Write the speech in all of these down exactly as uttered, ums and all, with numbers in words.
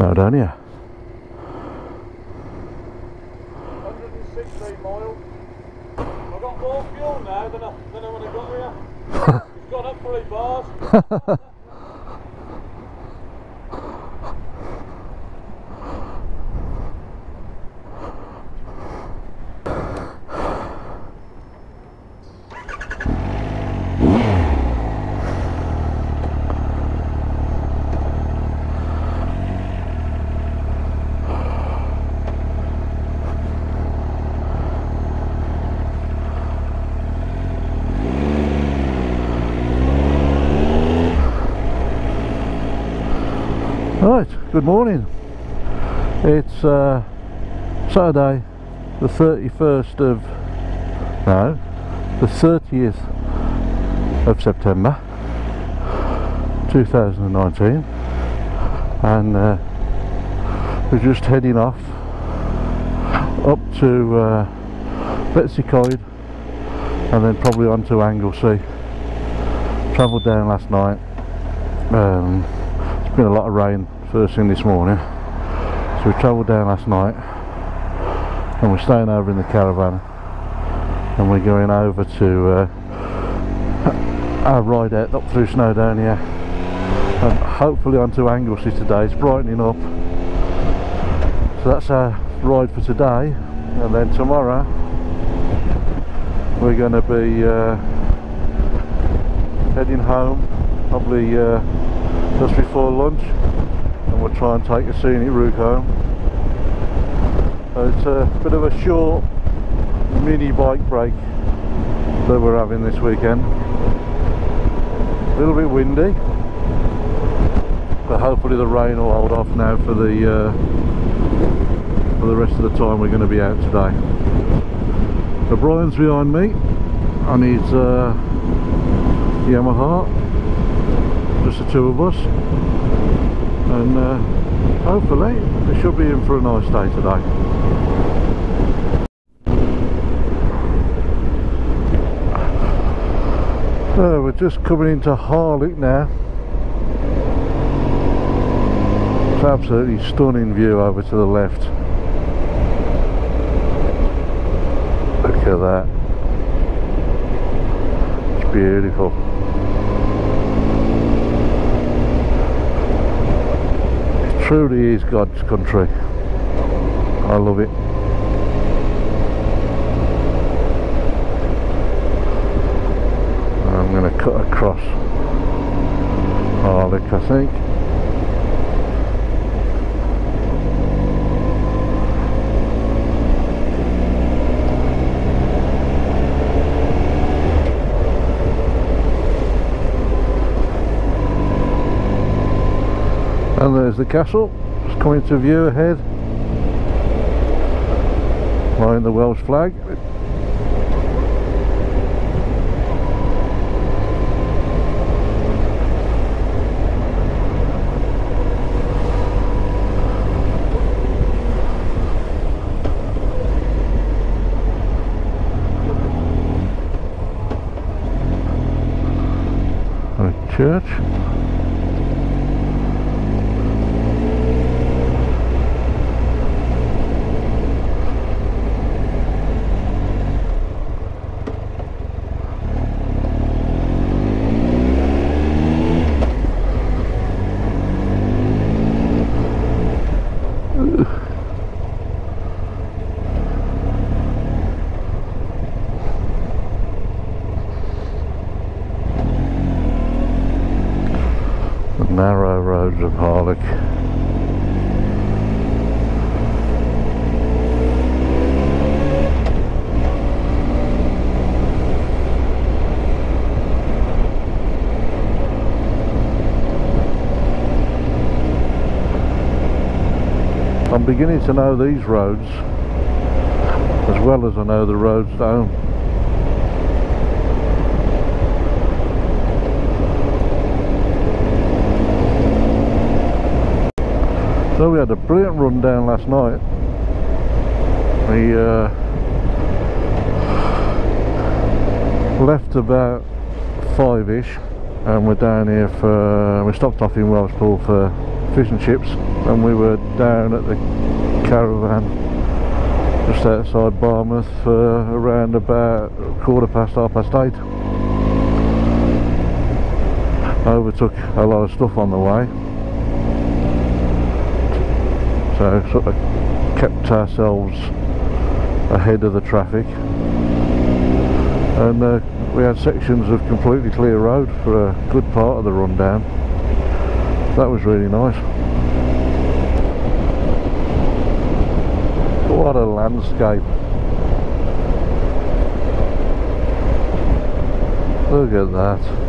now, don't you? one hundred sixteen miles. I've got more fuel now than I, than I when I got here. It's gone up three bars. Good morning. It's uh, Saturday, the thirty-first of no, the thirtieth of September, two thousand and nineteen, and uh, we're just heading off up to uh, Betws y Coed, and then probably onto Anglesey. Travelled down last night. Um, it's been a lot of rain first thing this morning, so we travelled down last night and we're staying over in the caravan, and we're going over to uh, our ride out up through Snowdonia here, and hopefully onto Anglesey today. It's brightening up, so that's our ride for today, and then tomorrow we're going to be uh, heading home, probably uh, just before lunch. We'll try and take a scenic route home. So it's a bit of a short mini bike break that we're having this weekend. A little bit windy, but hopefully the rain will hold off now for the uh, for the rest of the time we're going to be out today. So Brian's behind me on his uh, Yamaha, just the two of us. And uh, hopefully we should be in for a nice day today. Uh, we're just coming into Harlech now. It's an absolutely stunning view over to the left. Look at that. It's beautiful. It truly is God's country. I love it. I'm going to cut across Harlech, I think. And there's the castle, it's coming to view ahead, flying the Welsh flag. And a church. Narrow roads of Harlech. I'm beginning to know these roads as well as I know the roads down. So we had a brilliant run down last night. We uh, left about five-ish and we're down here for, we stopped off in Welshpool for fishing ships when we were down at the caravan just outside Barmouth for around about quarter past, half past eight. I overtook a lot of stuff on the way, so sort of kept ourselves ahead of the traffic, and uh, we had sections of completely clear road for a good part of the run down. That was really nice. What a landscape. Look at that.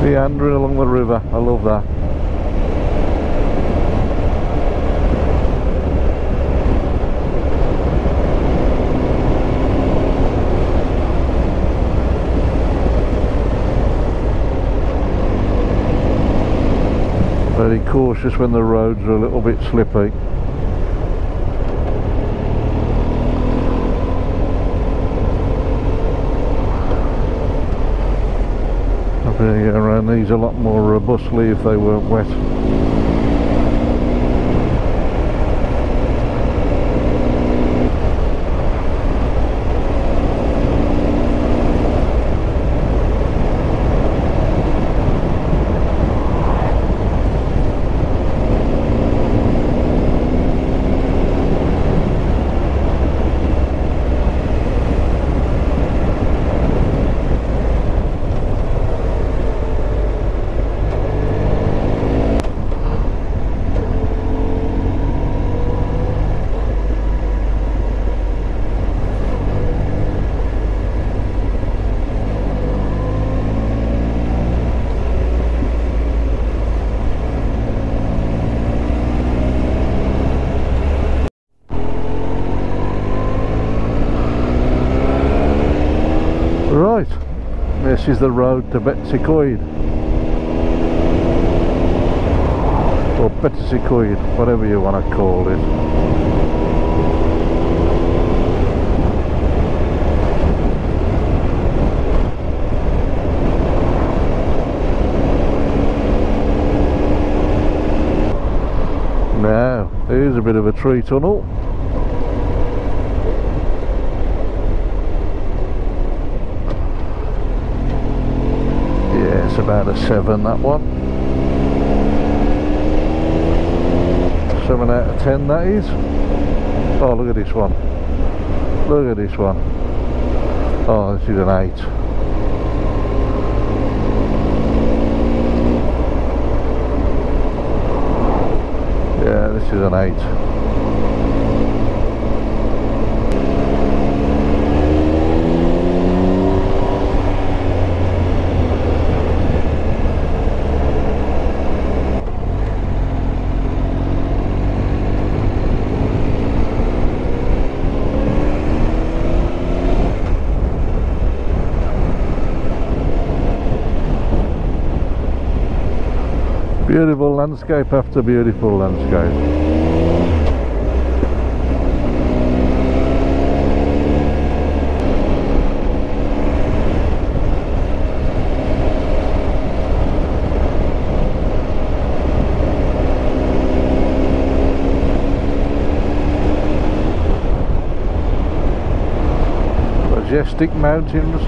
Meandering along the river, I love that. Very cautious when the roads are a little bit slippy. Get around these a lot more robustly if they weren't wet. This is the road to Betws y Coed, or Betws y Coed, whatever you want to call it. Now, here's a bit of a tree tunnel. About a seven, that one. Seven out of ten, that is. Oh, look at this one. Look at this one. Oh, this is an eight. Yeah, this is an eight. Beautiful landscape after beautiful landscape. Majestic mountains.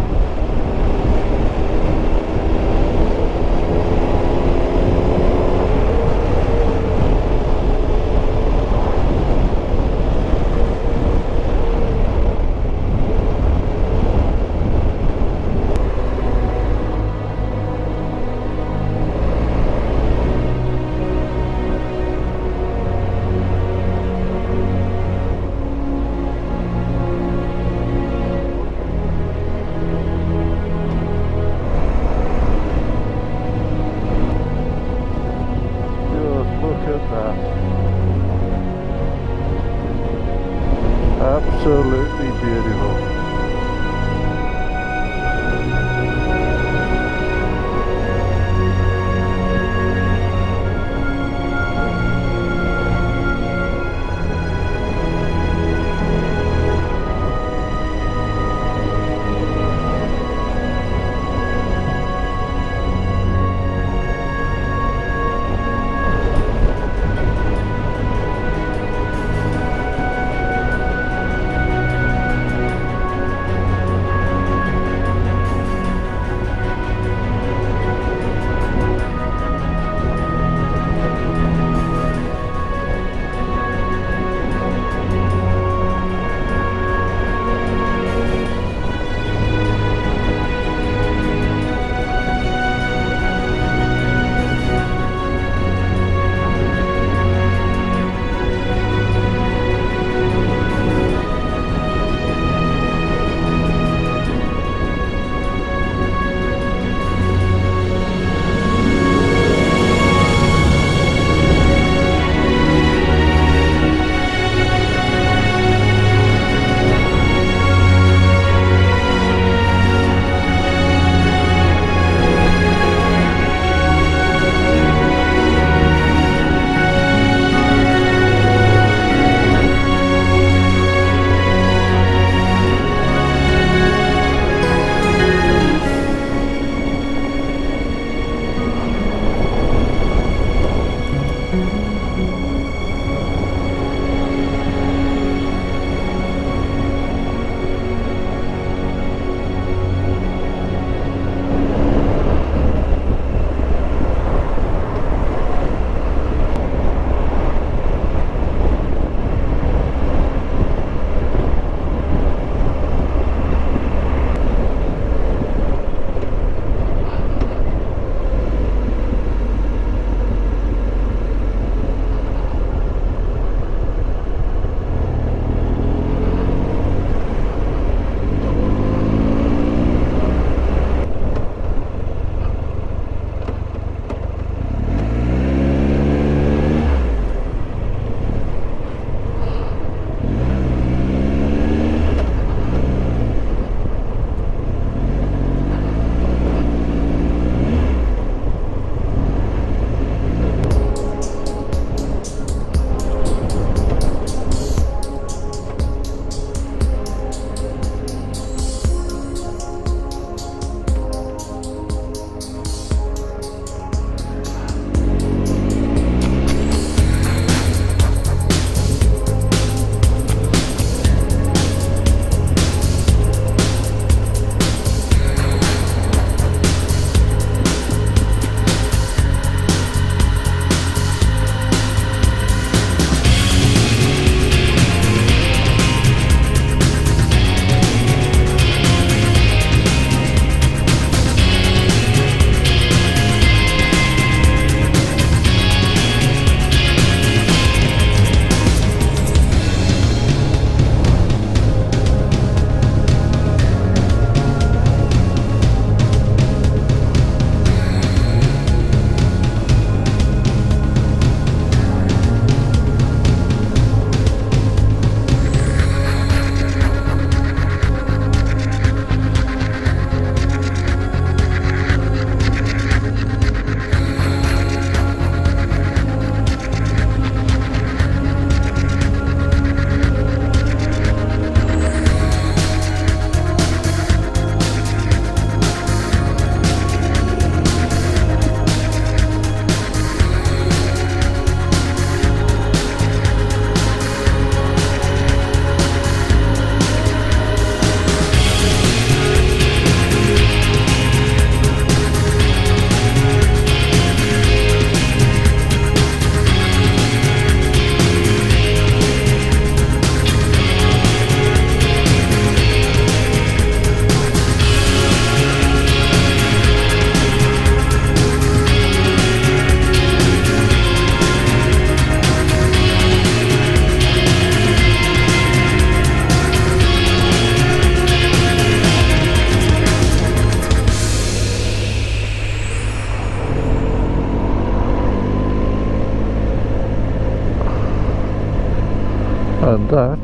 That,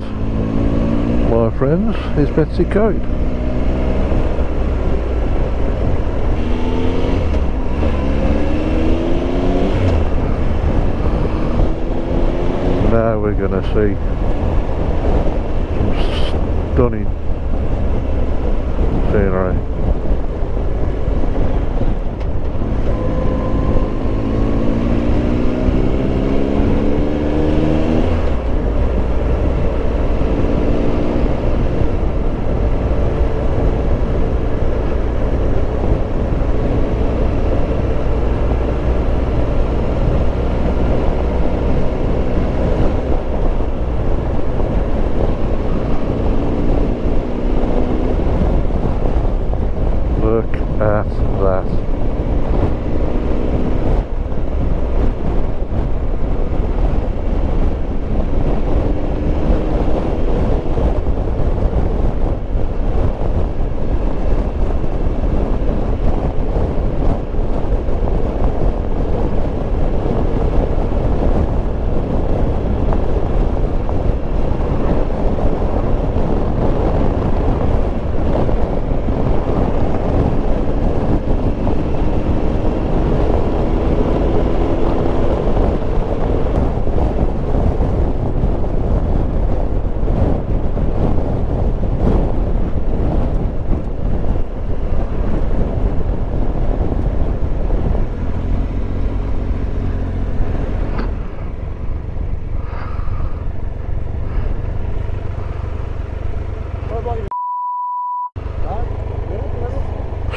my friends, is Betws y Coed. Now we're going to see some stunning scenery.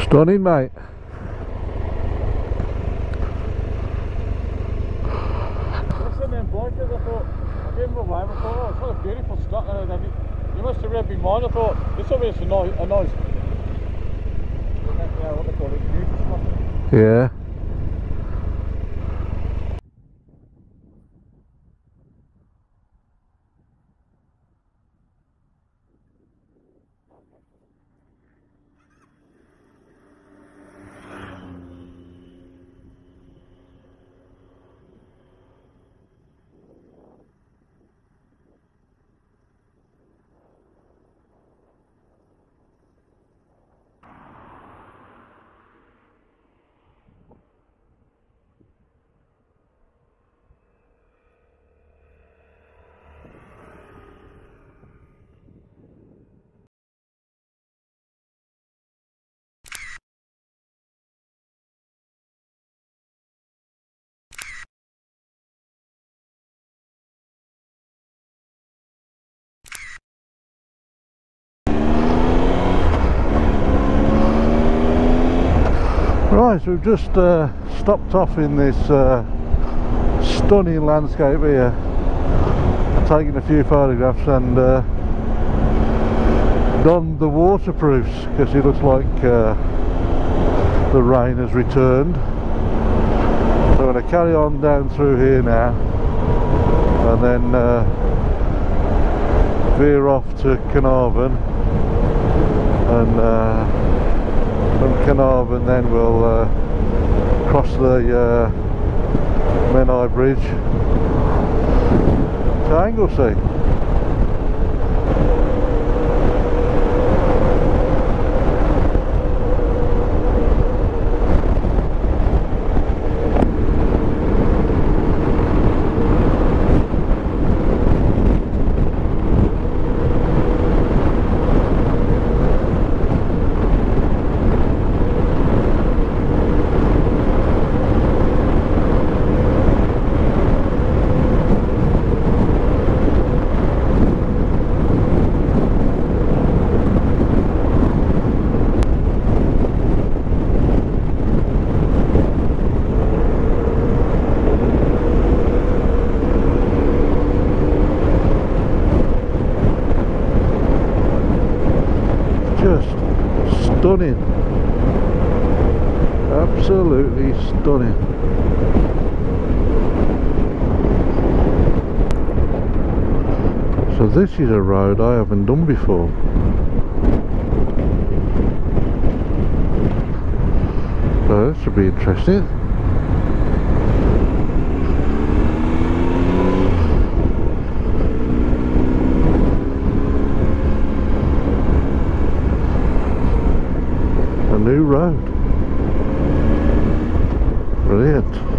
Stunning, mate. Listen, them blankets, I thought, I gave them a lamb, I thought, oh, it's got a beautiful stuff in it. I mean, you must have read me mine, I thought, this obviously is a nice. Yeah. Right, so we've just uh, stopped off in this uh, stunning landscape here, taking a few photographs and uh, donned the waterproofs because it looks like uh, the rain has returned. So I'm going to carry on down through here now and then uh, veer off to Caernarfon and uh, from Caernarfon then we'll uh, cross the uh, Menai Bridge to Anglesey. Stunning, absolutely stunning. So this is a road I haven't done before. So this should be interesting. new road. Brilliant.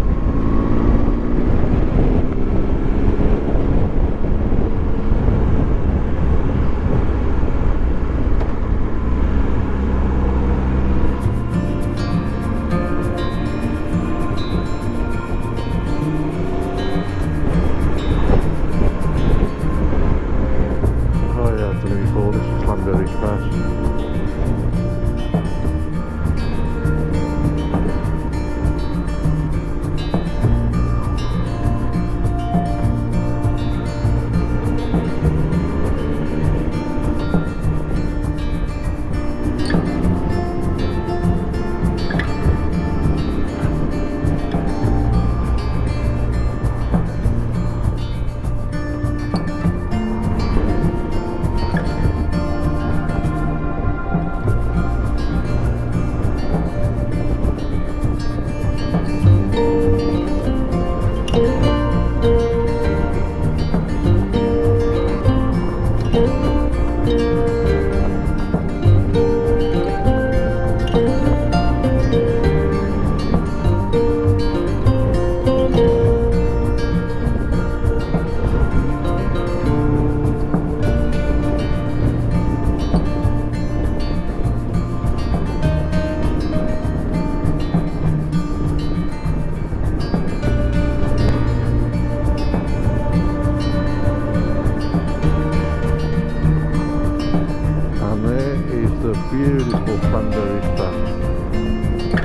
Beautiful Bunbury Pass. Thank you.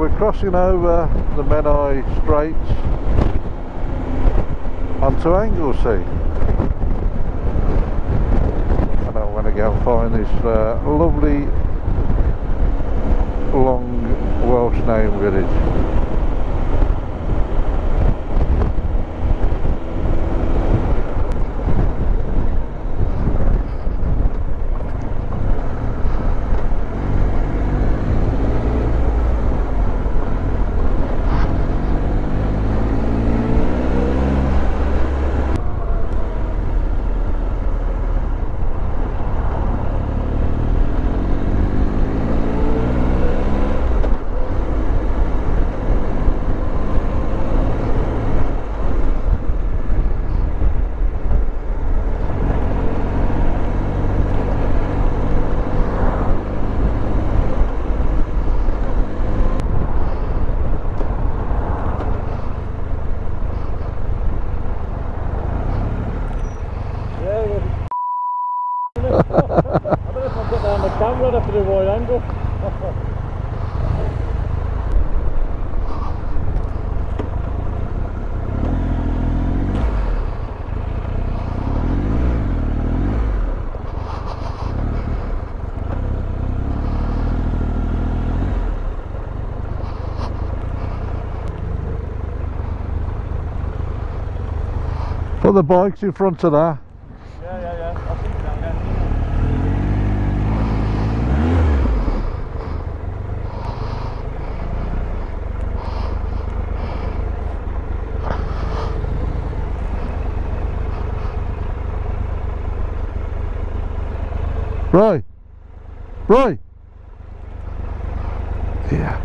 we're crossing over the Menai Strait onto Anglesey. And I want to go and find this uh, lovely long Welsh name village. Put the bikes in front of that. Yeah, yeah, yeah. I've seen that, yeah. Right. Right. Yeah.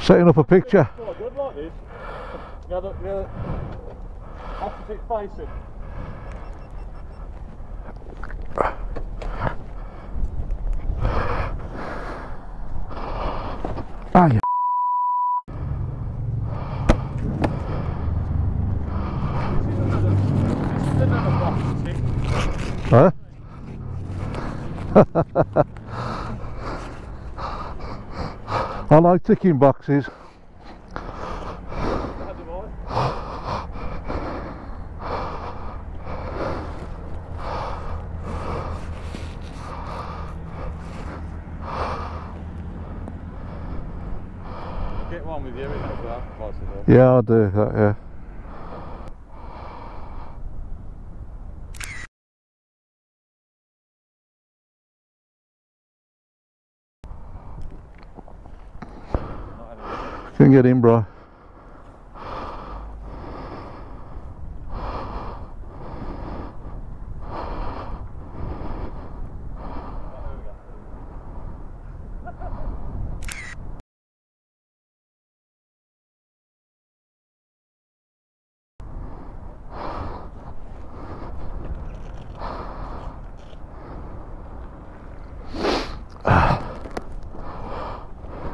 Setting up a picture. It's so good like this. Yeah, the, yeah, the opposite facing. Ah, you Huh? I like ticking boxes. Get one with you in that glass, possibly. Yeah, I'll do that, yeah. Can get in, bro.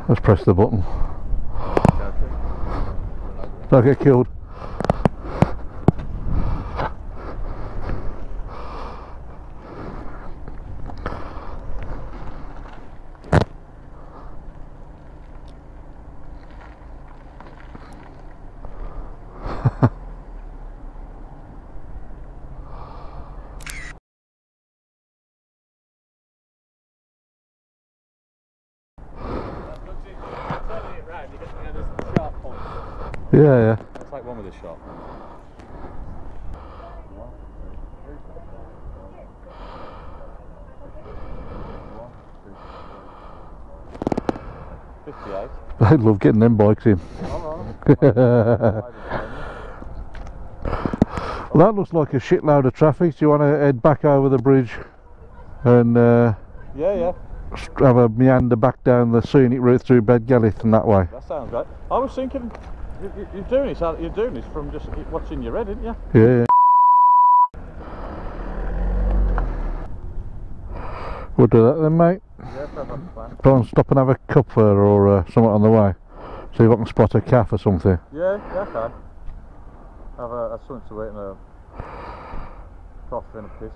Let's press the button. Don't get killed. Yeah, yeah. It's like one with a shot. fifty-eight. I'd love getting them bikes in. Well, that looks like a shitload of traffic. Do you want to head back over the bridge and uh, yeah, yeah. have a meander back down the scenic route through Bedgelert and that way? That sounds right. I was thinking. You're doing this. You're doing this from just watching your head, isn't you? Yeah. We'll do that then, mate. Yep. Go and stop and have a cuppa or uh, something on the way. See if I can spot a calf or something. Yeah, yeah, I can. Have a, a something to eat and a coffee and a piss.